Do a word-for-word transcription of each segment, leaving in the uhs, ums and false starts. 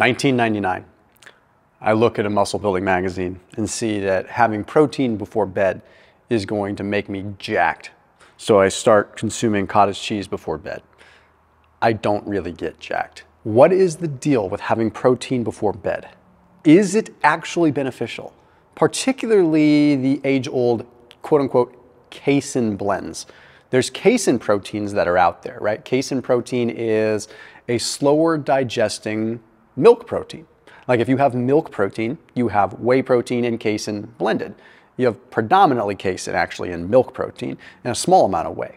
nineteen ninety-nine, I look at a muscle building magazine and see that having protein before bed is going to make me jacked. So I start consuming cottage cheese before bed. I don't really get jacked. What is the deal with having protein before bed? Is it actually beneficial? Particularly the age-old, quote-unquote, casein blends. There's casein proteins that are out there, right? Casein protein is a slower digesting milk protein. Like if you have milk protein, you have whey protein and casein blended. You have predominantly casein actually in milk protein and a small amount of whey.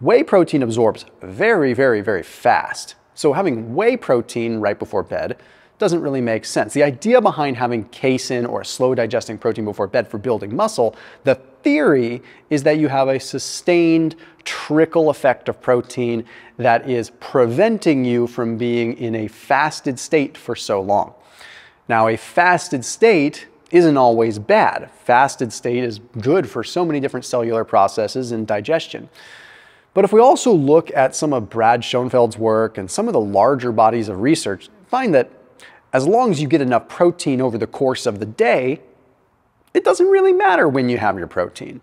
Whey protein absorbs very, very, very fast. So having whey protein right before bed doesn't really make sense. The idea behind having casein or a slow digesting protein before bed for building muscle, the theory is that you have a sustained trickle effect of protein that is preventing you from being in a fasted state for so long. Now, a fasted state isn't always bad. Fasted state is good for so many different cellular processes and digestion. But if we also look at some of Brad Schoenfeld's work and some of the larger bodies of research, find that as long as you get enough protein over the course of the day, it doesn't really matter when you have your protein.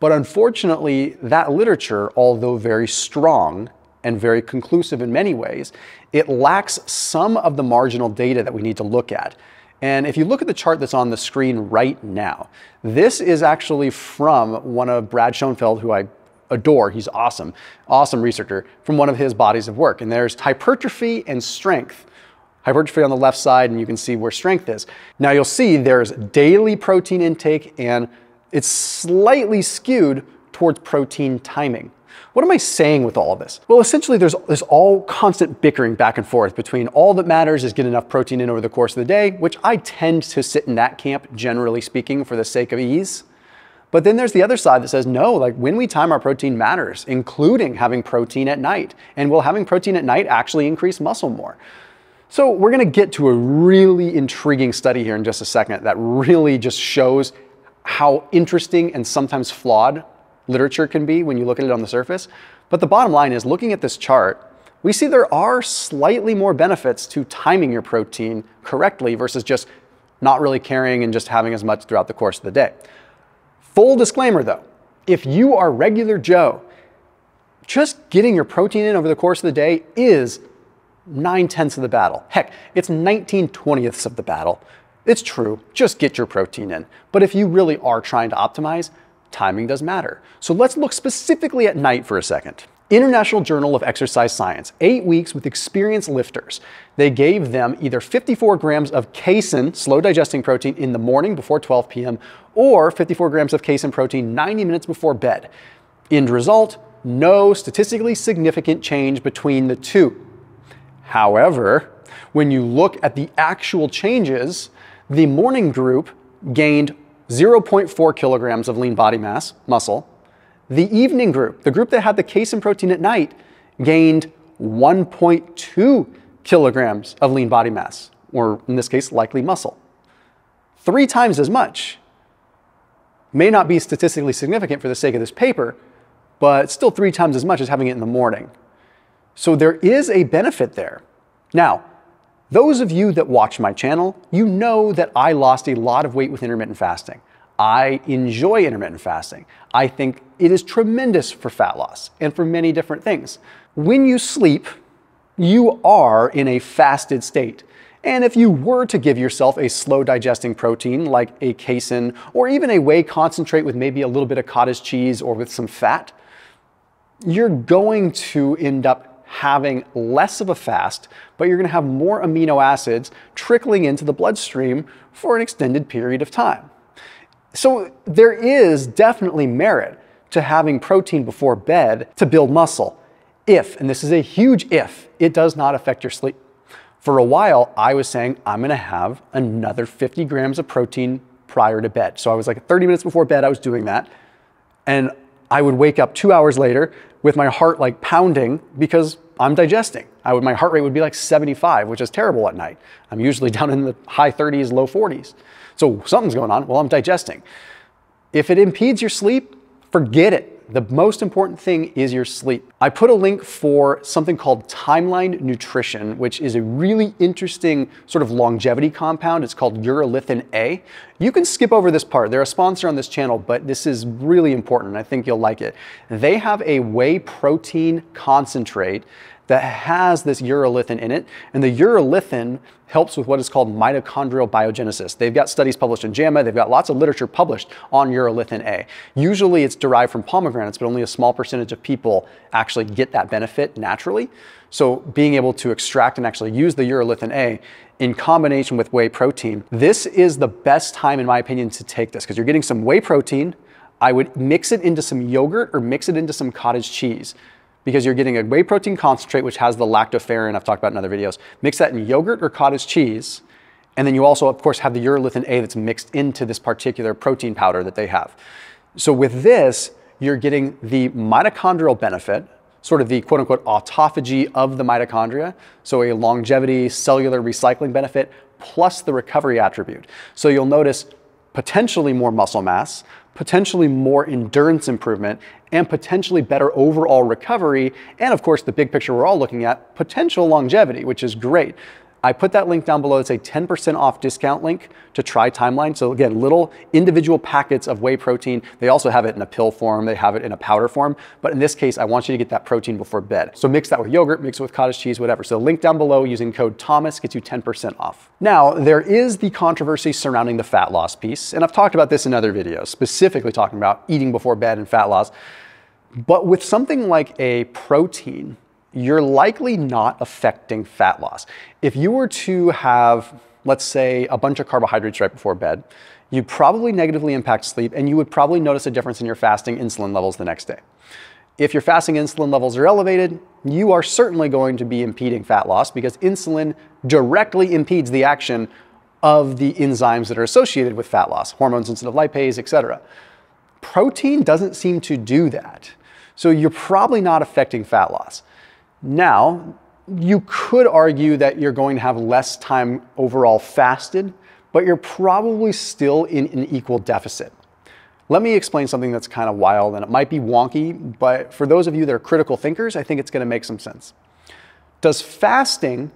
But unfortunately, that literature, although very strong and very conclusive in many ways, it lacks some of the marginal data that we need to look at. And if you look at the chart that's on the screen right now, this is actually from one of Brad Schoenfeld, who I adore, he's awesome, awesome researcher, from one of his bodies of work. And there's hypertrophy and strength. Hypertrophy on the left side, and you can see where strength is. Now you'll see there's daily protein intake, and it's slightly skewed towards protein timing. What am I saying with all of this? Well, essentially there's, there's all constant bickering back and forth between all that matters is get enough protein in over the course of the day, which I tend to sit in that camp, generally speaking, for the sake of ease. But then there's the other side that says, no, like when we time our protein matters, including having protein at night. And will having protein at night actually increase muscle more? So we're gonna get to a really intriguing study here in just a second that really just shows how interesting and sometimes flawed literature can be when you look at it on the surface. But the bottom line is, looking at this chart, we see there are slightly more benefits to timing your protein correctly versus just not really caring and just having as much throughout the course of the day. Full disclaimer though, if you are regular Joe, just getting your protein in over the course of the day is nine tenths of the battle. Heck, it's nineteen twentieths of the battle. It's true, just get your protein in. But if you really are trying to optimize, timing does matter. So let's look specifically at night for a second. International Journal of Exercise Science, eight weeks with experienced lifters. They gave them either fifty-four grams of casein, slow digesting protein, in the morning before twelve p m, or fifty-four grams of casein protein ninety minutes before bed. End result, no statistically significant change between the two. However, when you look at the actual changes, the morning group gained zero point four kilograms of lean body mass, muscle. The evening group, the group that had the casein protein at night, gained one point two kilograms of lean body mass, or in this case, likely muscle. Three times as much. May not be statistically significant for the sake of this paper, but still three times as much as having it in the morning. So there is a benefit there. Now, those of you that watch my channel, you know that I lost a lot of weight with intermittent fasting. I enjoy intermittent fasting. I think it is tremendous for fat loss and for many different things. When you sleep, you are in a fasted state. And if you were to give yourself a slow digesting protein like a casein or even a whey concentrate with maybe a little bit of cottage cheese or with some fat, you're going to end up having less of a fast, but you're gonna have more amino acids trickling into the bloodstream for an extended period of time. So there is definitely merit to having protein before bed to build muscle, if, and this is a huge if, it does not affect your sleep. For a while, I was saying, I'm gonna have another fifty grams of protein prior to bed. So I was like thirty minutes before bed, I was doing that. And I would wake up two hours later with my heart like pounding because I'm digesting. I would, my heart rate would be like seventy-five, which is terrible at night. I'm usually down in the high thirties, low forties. So something's going on while I'm digesting. If it impedes your sleep, forget it. the most important thing is your sleep. I put a link for something called Timeline Nutrition, which is a really interesting sort of longevity compound. It's called Urolithin A. You can skip over this part. They're a sponsor on this channel, but this is really important. I think you'll like it. They have a whey protein concentrate that has this urolithin in it, and the urolithin helps with what is called mitochondrial biogenesis. They've got studies published in JAMA, they've got lots of literature published on urolithin A. Usually it's derived from pomegranates, but only a small percentage of people actually get that benefit naturally. So being able to extract and actually use the urolithin A in combination with whey protein, this is the best time in my opinion to take this, because you're getting some whey protein. I would mix it into some yogurt or mix it into some cottage cheese, because you're getting a whey protein concentrate, which has the lactoferrin I've talked about in other videos. Mix that in yogurt or cottage cheese. And then you also, of course, have the urolithin A that's mixed into this particular protein powder that they have. So with this, you're getting the mitochondrial benefit, sort of the quote unquote autophagy of the mitochondria. So a longevity, cellular recycling benefit, plus the recovery attribute. So you'll notice potentially more muscle mass, potentially more endurance improvement, and potentially better overall recovery. And of course, the big picture we're all looking at, potential longevity, which is great. I put that link down below. It's a ten percent off discount link to try Timeline. So again, little individual packets of whey protein. They also have it in a pill form. They have it in a powder form. But in this case, I want you to get that protein before bed. So mix that with yogurt, mix it with cottage cheese, whatever. So link down below using code Thomas gets you ten percent off. Now, there is the controversy surrounding the fat loss piece. And I've talked about this in other videos, specifically talking about eating before bed and fat loss. But with something like a protein, you're likely not affecting fat loss. If you were to have, let's say, a bunch of carbohydrates right before bed, you'd probably negatively impact sleep, and you would probably notice a difference in your fasting insulin levels the next day. If your fasting insulin levels are elevated, you are certainly going to be impeding fat loss, because insulin directly impedes the action of the enzymes that are associated with fat loss, hormone sensitive lipase, et cetera. Protein doesn't seem to do that. So you're probably not affecting fat loss. Now, you could argue that you're going to have less time overall fasted, but you're probably still in an equal deficit. Let me explain something that's kind of wild, and it might be wonky, but for those of you that are critical thinkers, I think it's going to make some sense. Does fasting,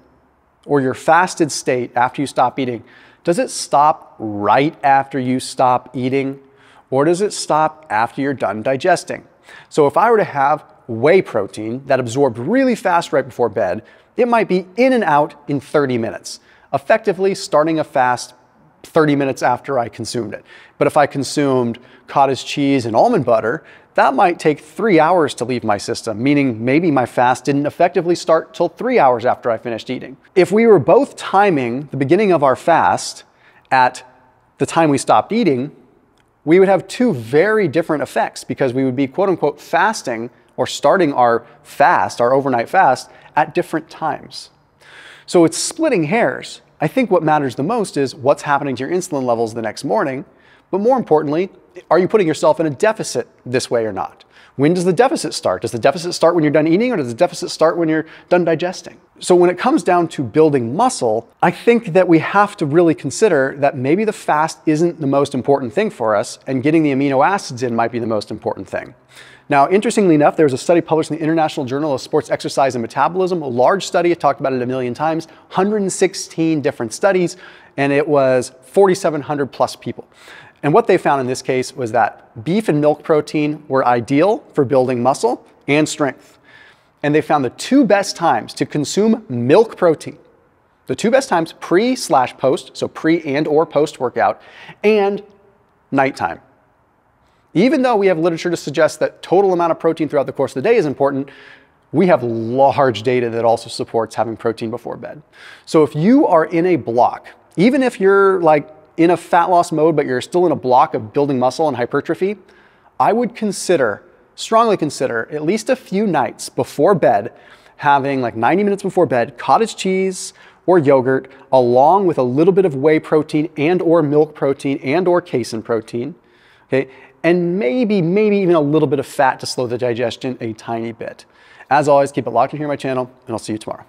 or your fasted state after you stop eating, does it stop right after you stop eating, or does it stop after you're done digesting? So if I were to have whey protein that absorbed really fast right before bed, it might be in and out in thirty minutes, effectively starting a fast thirty minutes after I consumed it. But if I consumed cottage cheese and almond butter, that might take three hours to leave my system, meaning maybe my fast didn't effectively start till three hours after I finished eating. If we were both timing the beginning of our fast at the time we stopped eating, we would have two very different effects, because we would be quote unquote fasting, or starting our fast, our overnight fast, at different times. So it's splitting hairs. I think what matters the most is what's happening to your insulin levels the next morning, but more importantly, are you putting yourself in a deficit this way or not? When does the deficit start? Does the deficit start when you're done eating, or does the deficit start when you're done digesting? So when it comes down to building muscle, I think that we have to really consider that maybe the fast isn't the most important thing for us, and getting the amino acids in might be the most important thing. Now, interestingly enough, there was a study published in the International Journal of Sports, Exercise and Metabolism, a large study, I talked about it a million times, one hundred sixteen different studies, and it was forty-seven hundred plus people. And what they found in this case was that beef and milk protein were ideal for building muscle and strength. And they found the two best times to consume milk protein, the two best times pre slash post, so pre and or post workout, and nighttime. Even though we have literature to suggest that total amount of protein throughout the course of the day is important, we have large data that also supports having protein before bed. So if you are in a block, even if you're like in a fat loss mode, but you're still in a block of building muscle and hypertrophy, I would consider, strongly consider, at least a few nights before bed, having like ninety minutes before bed, cottage cheese or yogurt, along with a little bit of whey protein and or milk protein and or casein protein, okay? And maybe, maybe even a little bit of fat to slow the digestion a tiny bit. As always, keep it locked in here on my channel, and I'll see you tomorrow.